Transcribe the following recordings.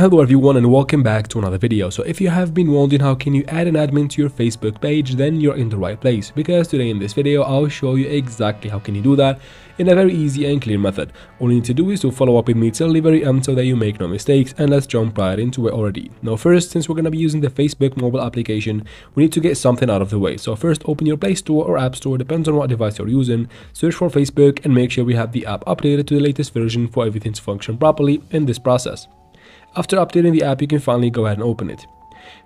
Hello everyone and welcome back to another video. So if you have been wondering how can you add an admin to your Facebook page, then you're in the right place, because today in this video I'll show you exactly how can you do that in a very easy and clear method. All you need to do is to follow up with me till the very end so that you make no mistakes, and let's jump right into it already. Now first, since we're going to be using the Facebook mobile application, we need to get something out of the way. So first open your Play Store or App Store, depends on what device you're using, search for Facebook and make sure we have the app updated to the latest version for everything to function properly in this process. After updating the app, you can finally go ahead and open it.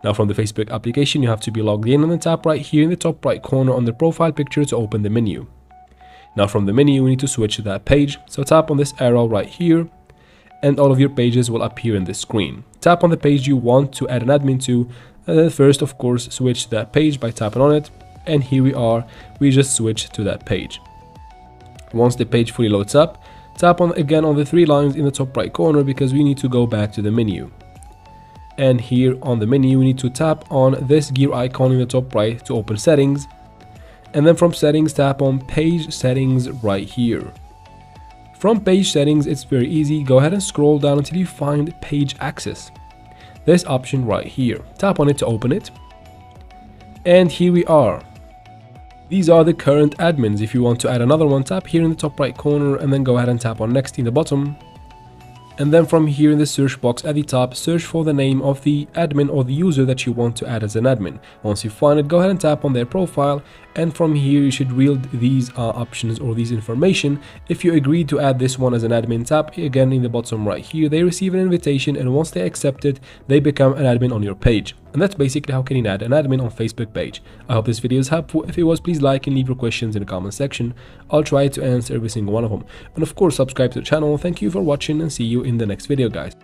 Now from the Facebook application, you have to be logged in and then tap right here in the top right corner on the profile picture to open the menu. Now from the menu, we need to switch to that page, so tap on this arrow right here and all of your pages will appear in this screen. Tap on the page you want to add an admin to, and then first of course switch to that page by tapping on it, and here we are, we just switched to that page. Once the page fully loads up, tap on again on the three lines in the top right corner because we need to go back to the menu. And here on the menu we need to tap on this gear icon in the top right to open settings. And then from settings tap on page settings right here. From page settings it's very easy, go ahead and scroll down until you find page access. This option right here, tap on it to open it. And here we are. These are the current admins. If you want to add another one, tap here in the top right corner and then go ahead and tap on next in the bottom. And then from here in the search box at the top, search for the name of the admin or the user that you want to add as an admin. Once you find it, go ahead and tap on their profile, and from here you should read these options or these information. If you agree to add this one as an admin, tap again in the bottom right here. They receive an invitation, and once they accept it, they become an admin on your page. And that's basically how can you add an admin on Facebook page. I hope this video is helpful. If it was, please like and leave your questions in the comment section. I'll try to answer every single one of them. And of course, subscribe to the channel. Thank you for watching and see you in the next video, guys.